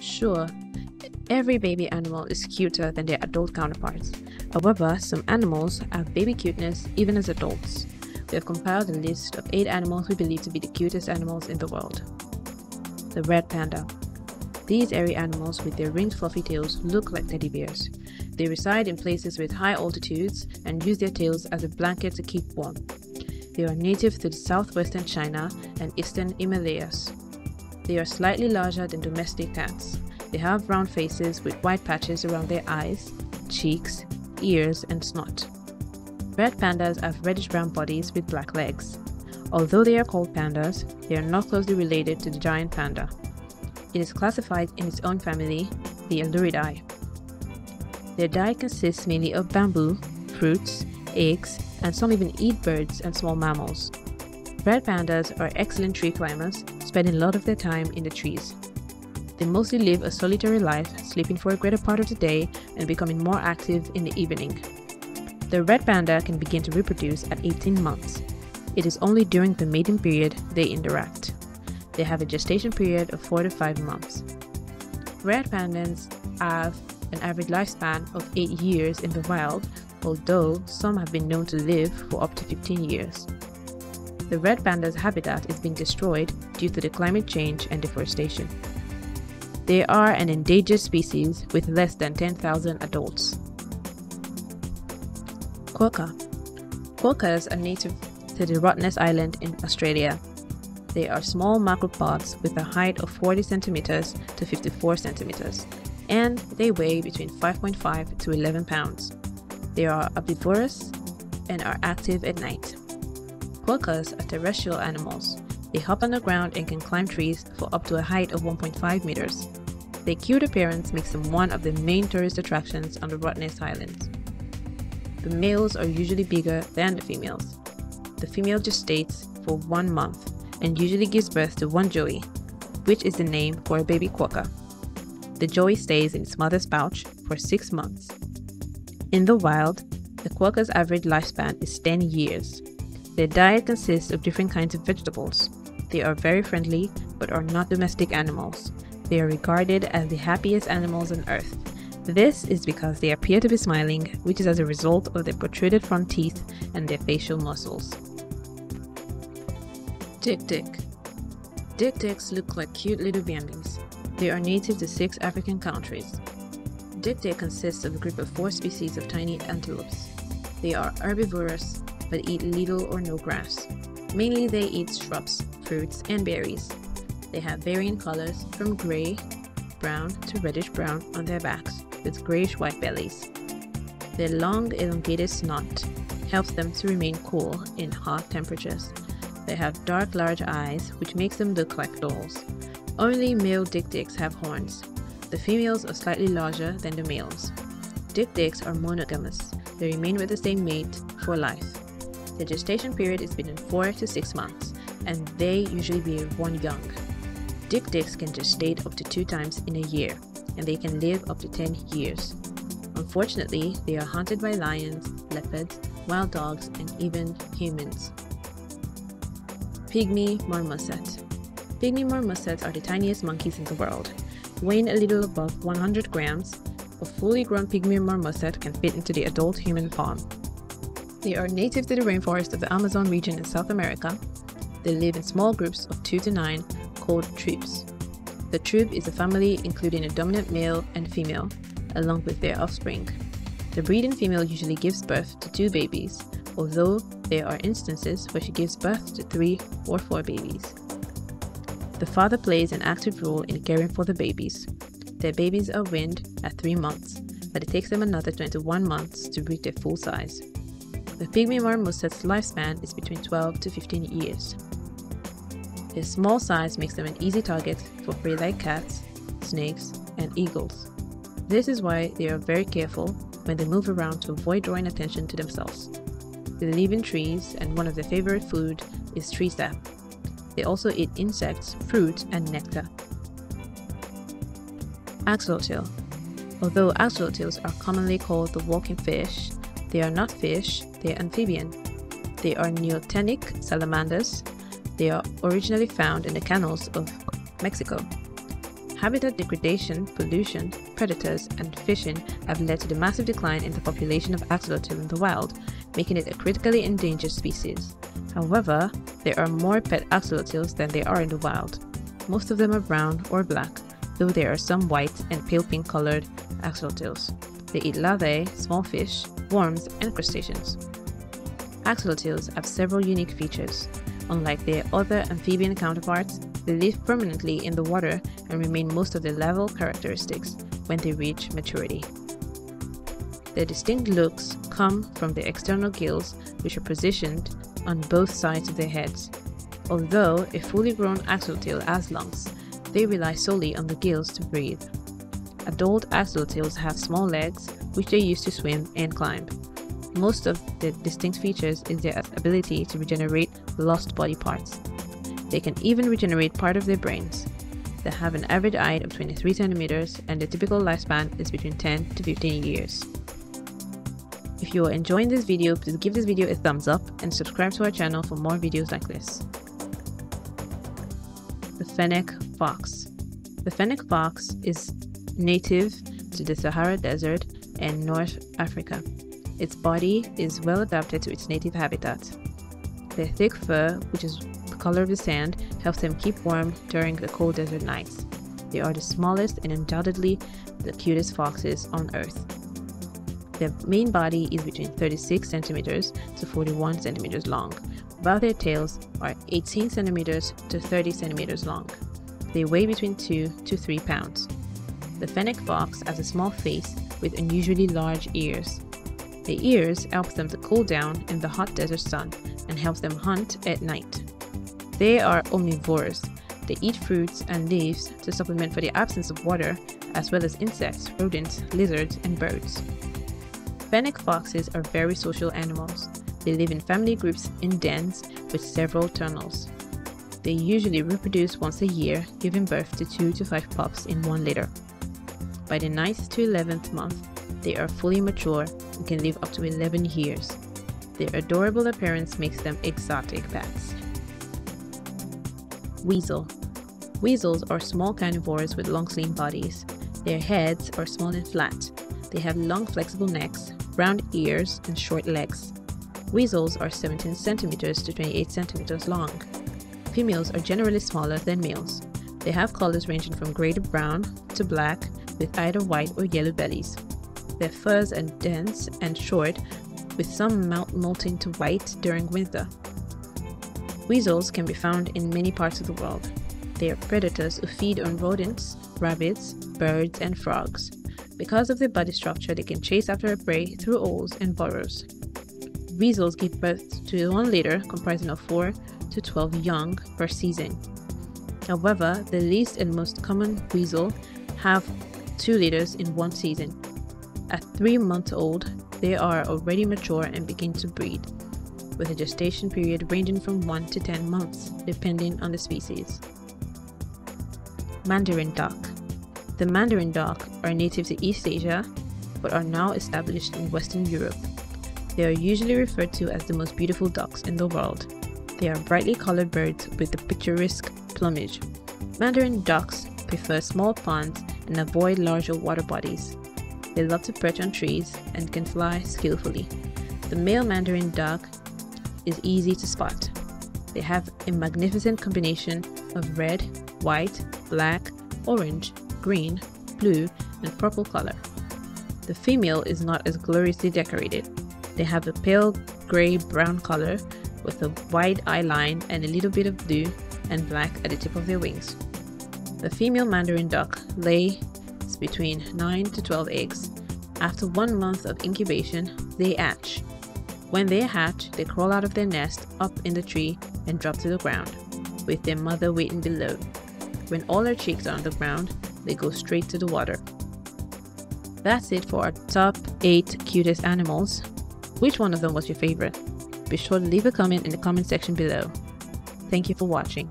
Sure, every baby animal is cuter than their adult counterparts. However, some animals have baby cuteness even as adults. We have compiled a list of 8 animals we believe to be the cutest animals in the world. The red panda. These airy animals with their ringed fluffy tails look like teddy bears. They reside in places with high altitudes and use their tails as a blanket to keep warm. They are native to southwestern China and eastern Himalayas. They are slightly larger than domestic cats. They have round faces with white patches around their eyes, cheeks, ears, and snot. Red pandas have reddish-brown bodies with black legs. Although they are called pandas, they are not closely related to the giant panda. It is classified in its own family, the Ailuridae. Their diet consists mainly of bamboo, fruits, eggs, and some even eat birds and small mammals. Red pandas are excellent tree climbers, spending a lot of their time in the trees. They mostly live a solitary life, sleeping for a greater part of the day and becoming more active in the evening. The red panda can begin to reproduce at 18 months. It is only during the mating period they interact. They have a gestation period of 4 to 5 months. Red pandas have an average lifespan of 8 years in the wild, although some have been known to live for up to 15 years. The red panda's habitat is being destroyed due to the climate change and deforestation. They are an endangered species with less than 10,000 adults. Quokka. Quokkas are native to the Rottnest Island in Australia. They are small macropods with a height of 40 centimeters to 54 centimeters, and they weigh between 5.5 to 11 pounds. They are herbivorous and are active at night. Quokkas are terrestrial animals. They hop on the ground and can climb trees for up to a height of 1.5 meters. Their cute appearance makes them one of the main tourist attractions on the Rottnest Island. The males are usually bigger than the females. The female gestates for 1 month and usually gives birth to one joey, which is the name for a baby quokka. The joey stays in its mother's pouch for 6 months. In the wild, the quokka's average lifespan is 10 years. Their diet consists of different kinds of vegetables. They are very friendly, but are not domestic animals. They are regarded as the happiest animals on Earth. This is because they appear to be smiling, which is as a result of their protruded front teeth and their facial muscles. Tic-tic. Tic-tics look like cute little bambies. They are native to 6 African countries. Tic-tic consists of a group of 4 species of tiny antelopes. They are herbivorous, but eat little or no grass. Mainly they eat shrubs, fruits, and berries. They have varying colors from grey, brown to reddish-brown on their backs, with greyish-white bellies. Their long, elongated snout helps them to remain cool in hot temperatures. They have dark, large eyes, which makes them look like dolls. Only male tic-tics have horns. The females are slightly larger than the males. Tic-tics are monogamous. They remain with the same mate for life. The gestation period is between 4 to 6 months, and they usually bear one young. Tic-tics can gestate up to 2 times in a year, and they can live up to 10 years. Unfortunately, they are hunted by lions, leopards, wild dogs, and even humans. Pygmy marmoset. Pygmy marmosets are the tiniest monkeys in the world. Weighing a little above 100 grams, a fully grown pygmy marmoset can fit into the adult human palm. They are native to the rainforest of the Amazon region in South America. They live in small groups of 2 to 9, called troops. The troop is a family including a dominant male and female, along with their offspring. The breeding female usually gives birth to 2 babies, although there are instances where she gives birth to 3 or 4 babies. The father plays an active role in caring for the babies. Their babies are weaned at 3 months, but it takes them another 21 months to reach their full size. The pygmy marmoset's lifespan is between 12 to 15 years. Their small size makes them an easy target for prey like cats, snakes, and eagles. This is why they are very careful when they move around to avoid drawing attention to themselves. They live in trees, and one of their favorite food is tree sap. They also eat insects, fruit, and nectar. Axolotl. Although axolotls are commonly called the walking fish, they are not fish, they are amphibian. They are neotenic salamanders. They are originally found in the canals of Mexico. Habitat degradation, pollution, predators, and fishing have led to the massive decline in the population of axolotl in the wild, making it a critically endangered species. However, there are more pet axolotls than there are in the wild. Most of them are brown or black, though there are some white and pale pink colored axolotls. They eat larvae, small fish, worms, and crustaceans. Axolotls have several unique features. Unlike their other amphibian counterparts, they live permanently in the water and remain most of their larval characteristics when they reach maturity. Their distinct looks come from their external gills, which are positioned on both sides of their heads. Although a fully grown axolotl has lungs, they rely solely on the gills to breathe. Adult axolotls have small legs, which they use to swim and climb. Most of their distinct features is their ability to regenerate lost body parts. They can even regenerate part of their brains. They have an average height of 23 centimeters, and the typical lifespan is between 10 to 15 years. If you are enjoying this video, please give this video a thumbs up and subscribe to our channel for more videos like this. The Fennec Fox. The Fennec Fox is native to the Sahara Desert and North Africa. Its body is well adapted to its native habitat. Their thick fur, which is the color of the sand, helps them keep warm during the cold desert nights. They are the smallest and undoubtedly the cutest foxes on Earth. Their main body is between 36 centimeters to 41 centimeters long, while their tails are 18 centimeters to 30 centimeters long. They weigh between 2 to 3 pounds. The Fennec Fox has a small face with unusually large ears. The ears help them to cool down in the hot desert sun and helps them hunt at night. They are omnivores. They eat fruits and leaves to supplement for the absence of water, as well as insects, rodents, lizards, and birds. Fennec foxes are very social animals. They live in family groups in dens with several tunnels. They usually reproduce once a year, giving birth to 2 to 5 pups in one litter. By the 9th to 11th month, they are fully mature and can live up to 11 years. Their adorable appearance makes them exotic pets. Weasel. Weasels are small carnivores with long slim bodies. Their heads are small and flat. They have long flexible necks, round ears, and short legs. Weasels are 17 centimeters to 28 centimeters long. Females are generally smaller than males. They have colors ranging from gray to brown to black, with either white or yellow bellies. Their furs are dense and short, with some molting to white during winter. Weasels can be found in many parts of the world. They are predators who feed on rodents, rabbits, birds, and frogs. Because of their body structure, they can chase after a prey through holes and burrows. Weasels give birth to one litter comprising of 4 to 12 young per season. However, the least and most common weasel have 2 litters in one season. At 3 months old, they are already mature and begin to breed, with a gestation period ranging from 1 to 10 months, depending on the species. Mandarin duck. The mandarin duck are native to East Asia, but are now established in Western Europe. They are usually referred to as the most beautiful ducks in the world. They are brightly colored birds with a picturesque plumage. Mandarin ducks prefer small ponds and avoid larger water bodies. They love to perch on trees and can fly skillfully. The male mandarin duck is easy to spot. They have a magnificent combination of red, white, black, orange, green, blue, and purple color. The female is not as gloriously decorated. They have a pale gray-brown color with a wide eye line and a little bit of blue and black at the tip of their wings. The female mandarin duck lays between 9 to 12 eggs. After 1 month of incubation, they hatch. When they hatch, they crawl out of their nest up in the tree and drop to the ground, with their mother waiting below. When all their chicks are on the ground, they go straight to the water. That's it for our top 8 cutest animals. Which one of them was your favorite? Be sure to leave a comment in the comment section below. Thank you for watching.